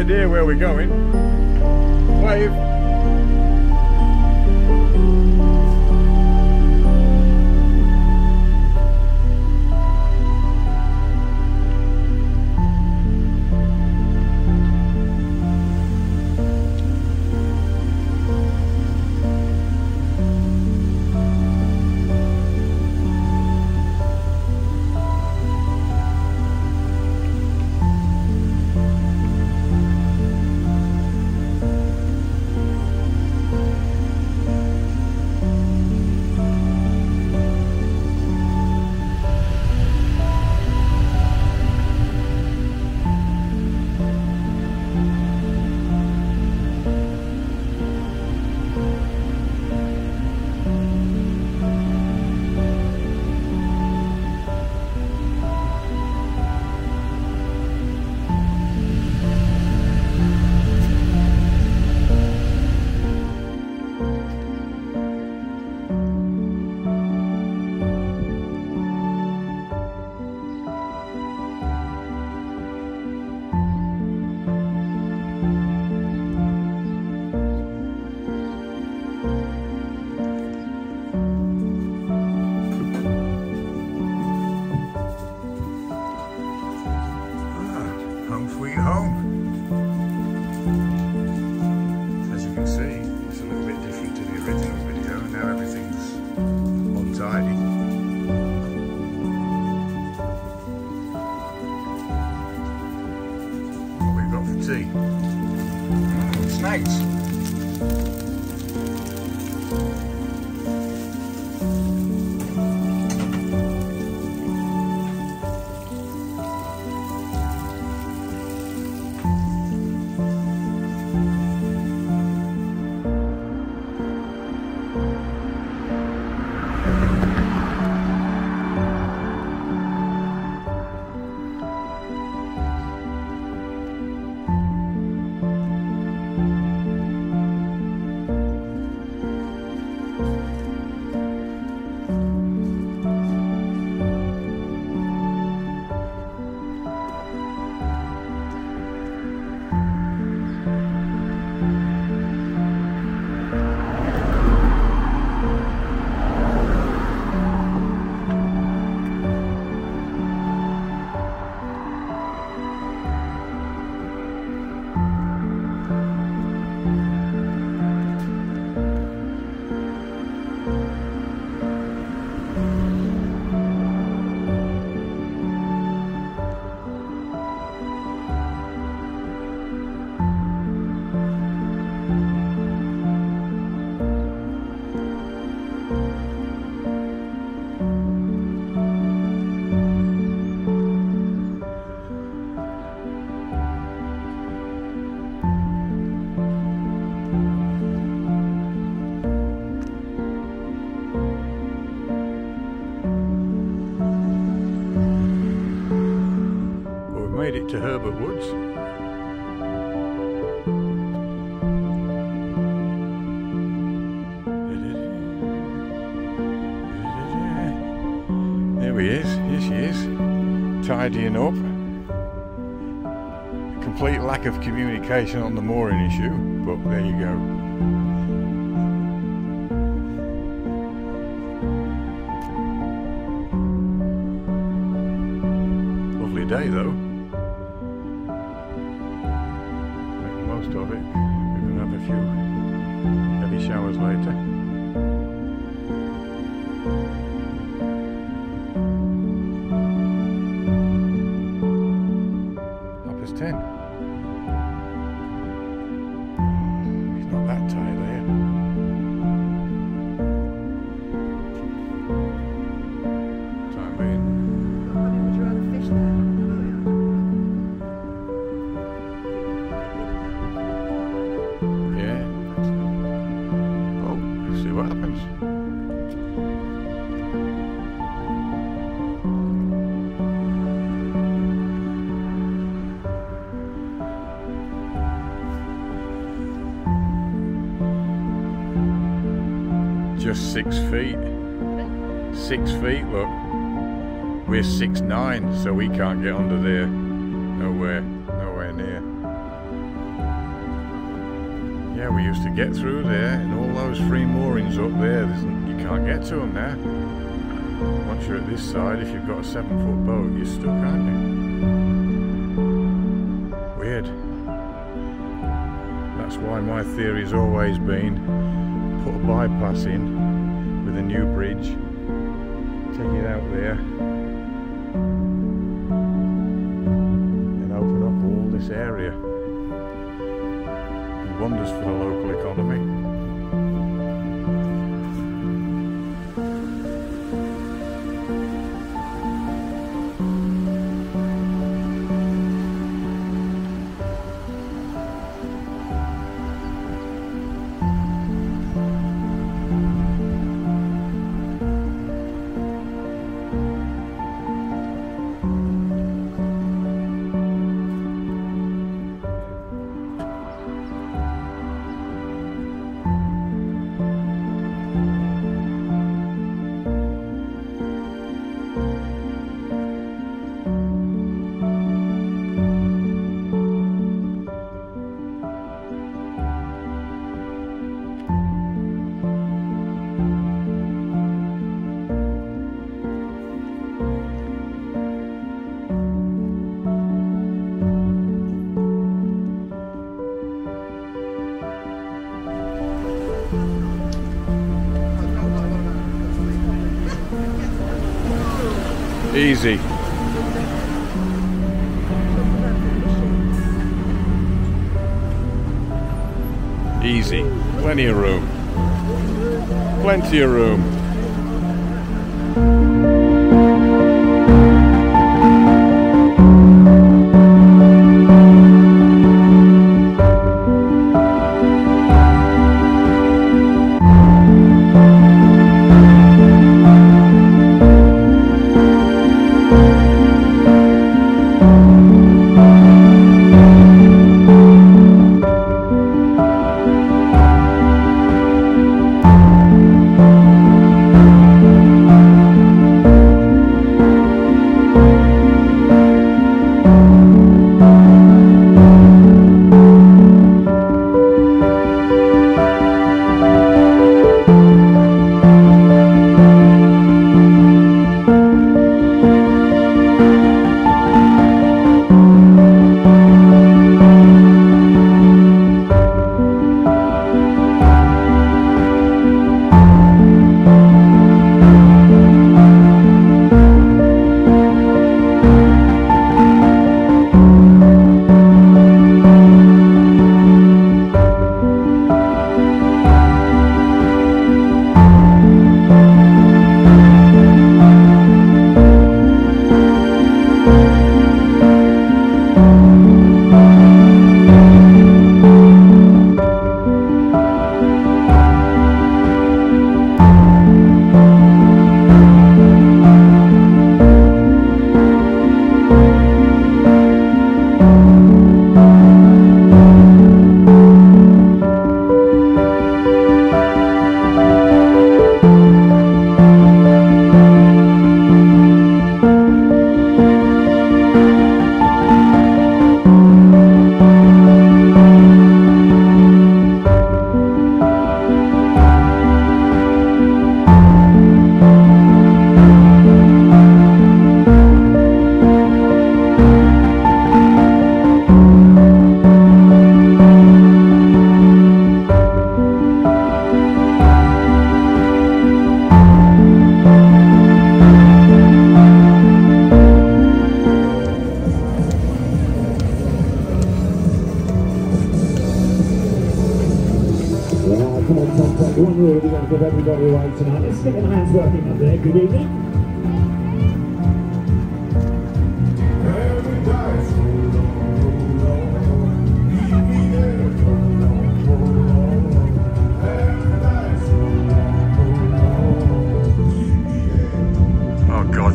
idea where we're going. Wave. Home. As you can see, it's a little bit different to the original video. Now everything's untidy. What we've got for tea? Snakes. It to Herbert Woods. There he is, here she is, tidying up. A complete lack of communication on the mooring issue, but there you go. Lovely day though. Most of it. We're going to have a few heavy showers later. Half past 10. He's not that tired there. Time being. I wanted to draw the fish there. Just 6 feet. 6 feet, look. We're 6'9", so we can't get under there. Nowhere near. Yeah, we used to get through there, and all those free moorings up there, you can't get to them now. Once you're at this side, if you've got a 7-foot boat, you still can't do. Weird. That's why my theory's always been, put a bypass in with a new bridge, take it out there, and open up all this area. Wonders for the local economy. Easy. Easy. Plenty of room. Plenty of room.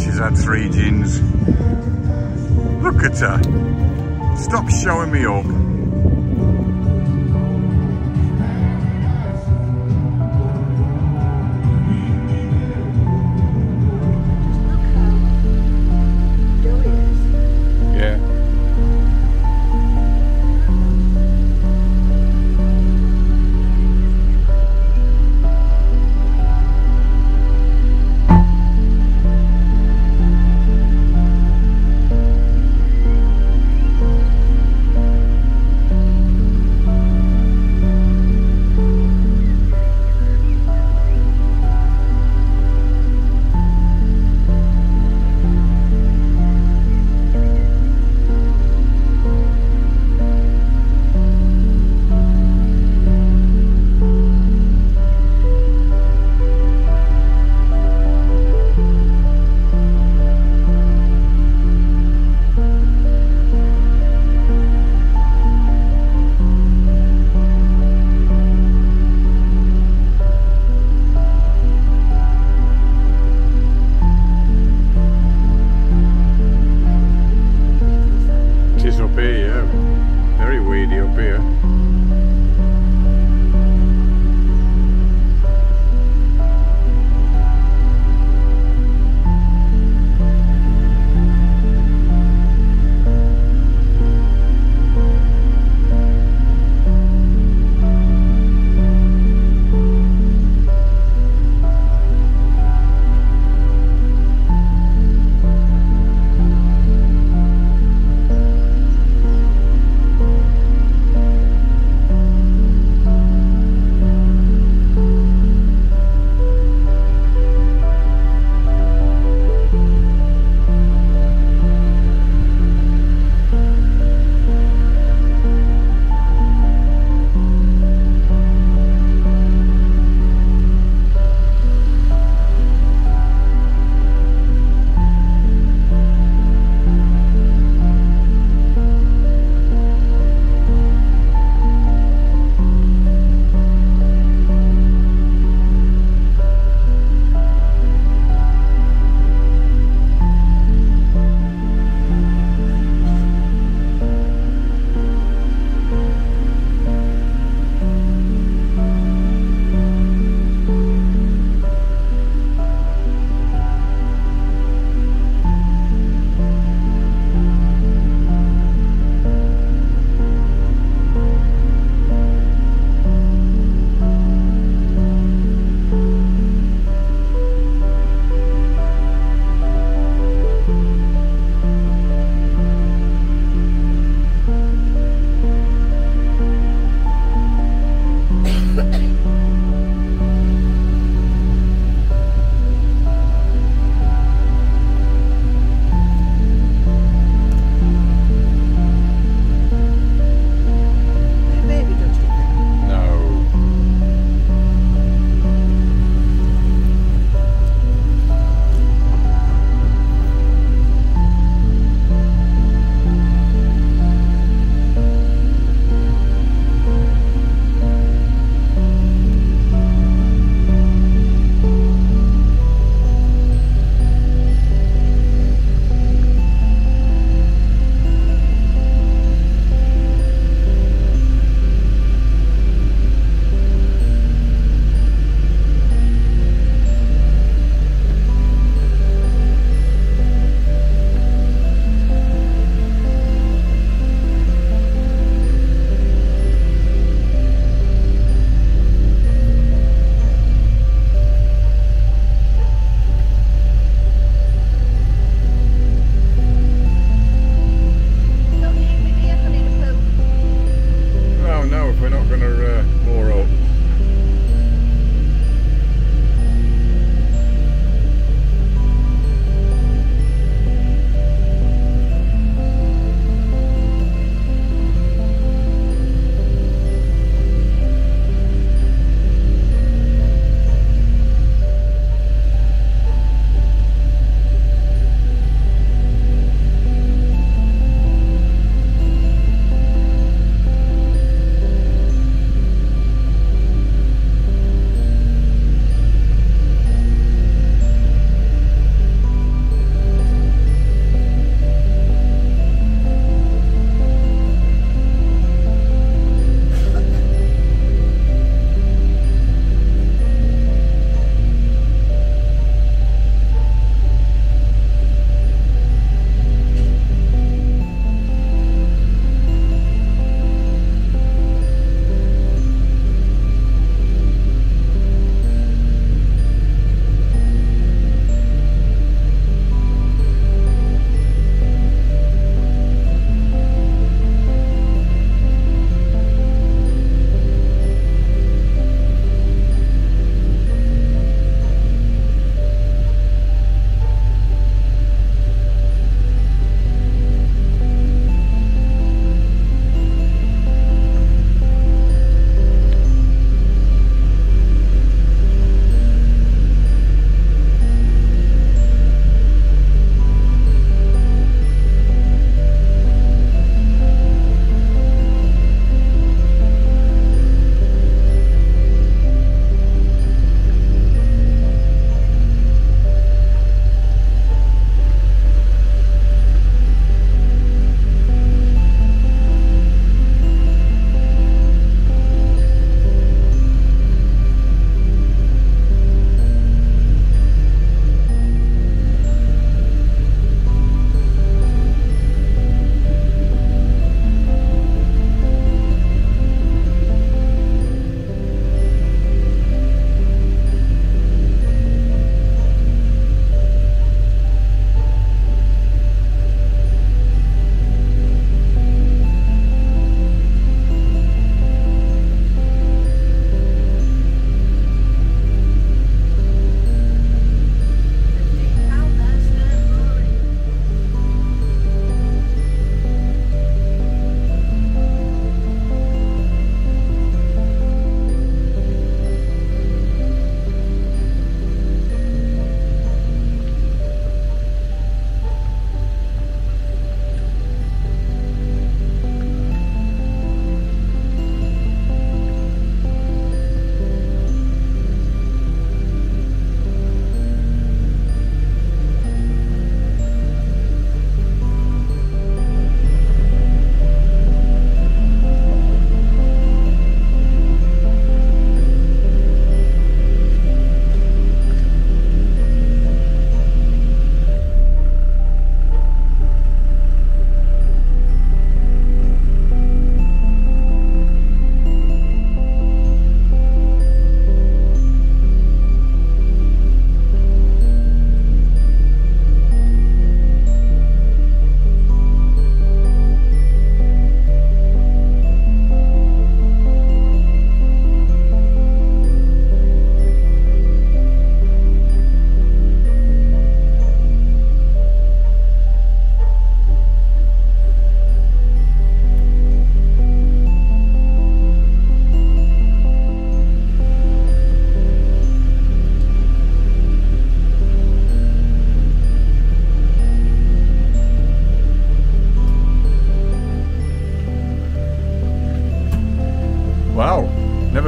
She's had 3 gins. Look at her. Stop showing me up. Yeah.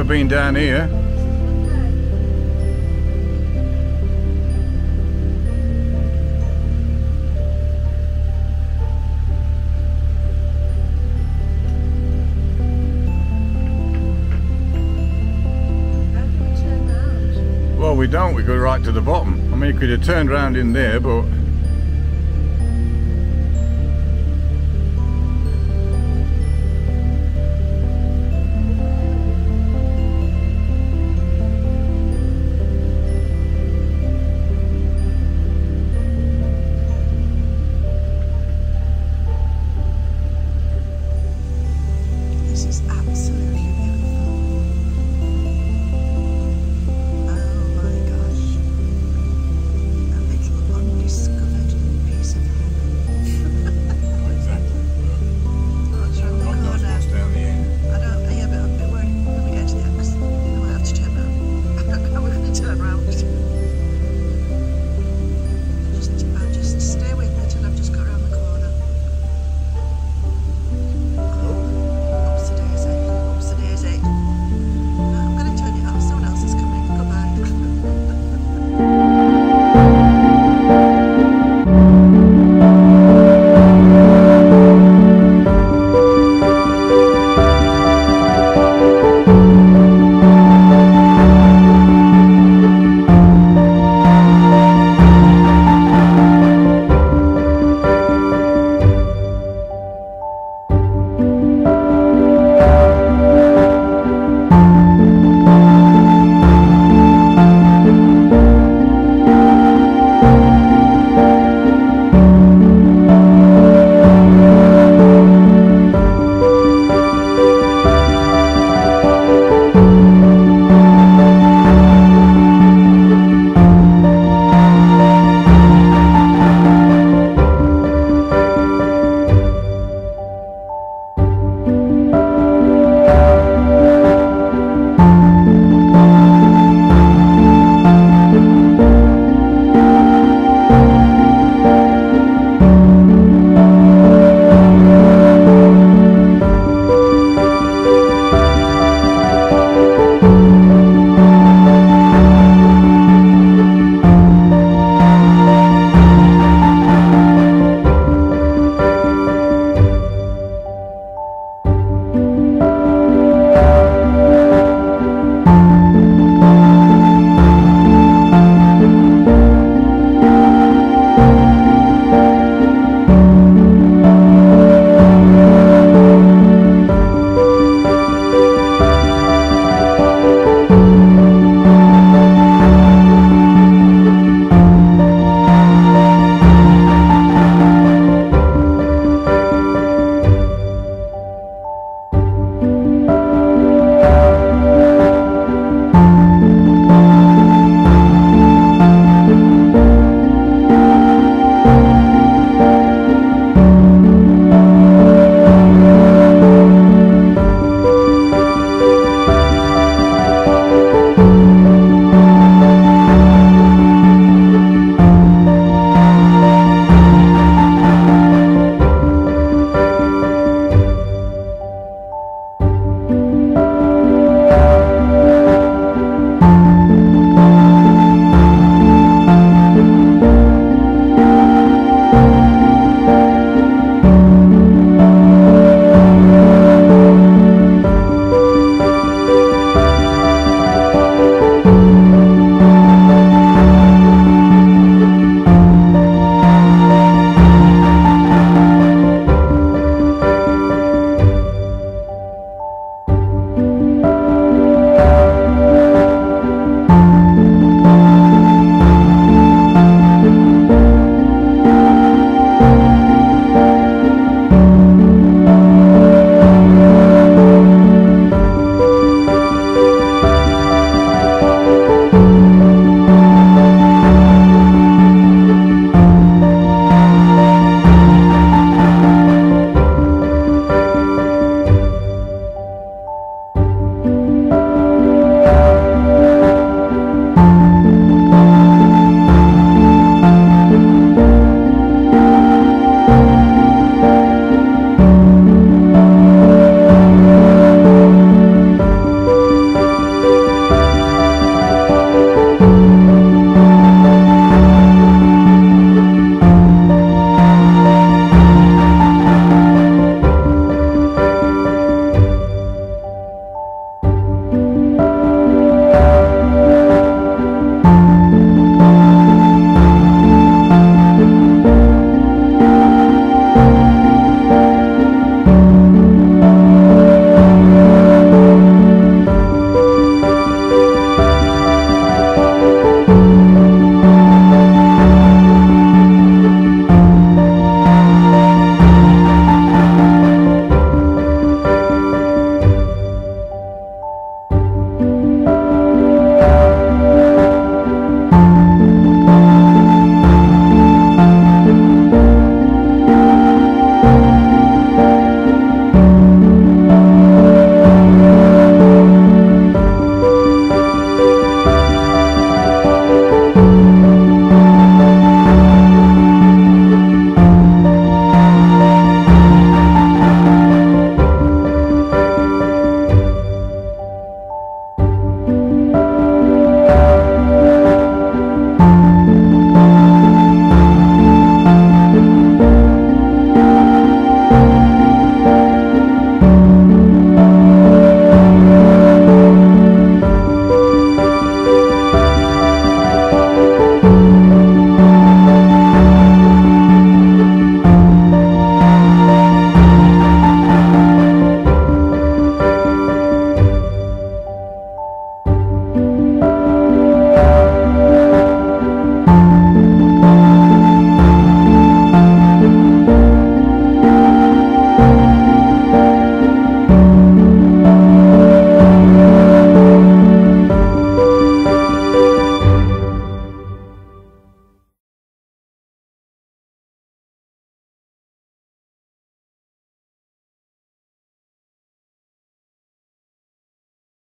been down here. Well, we don't. We go right to the bottom. I mean, you could have turned around in there, but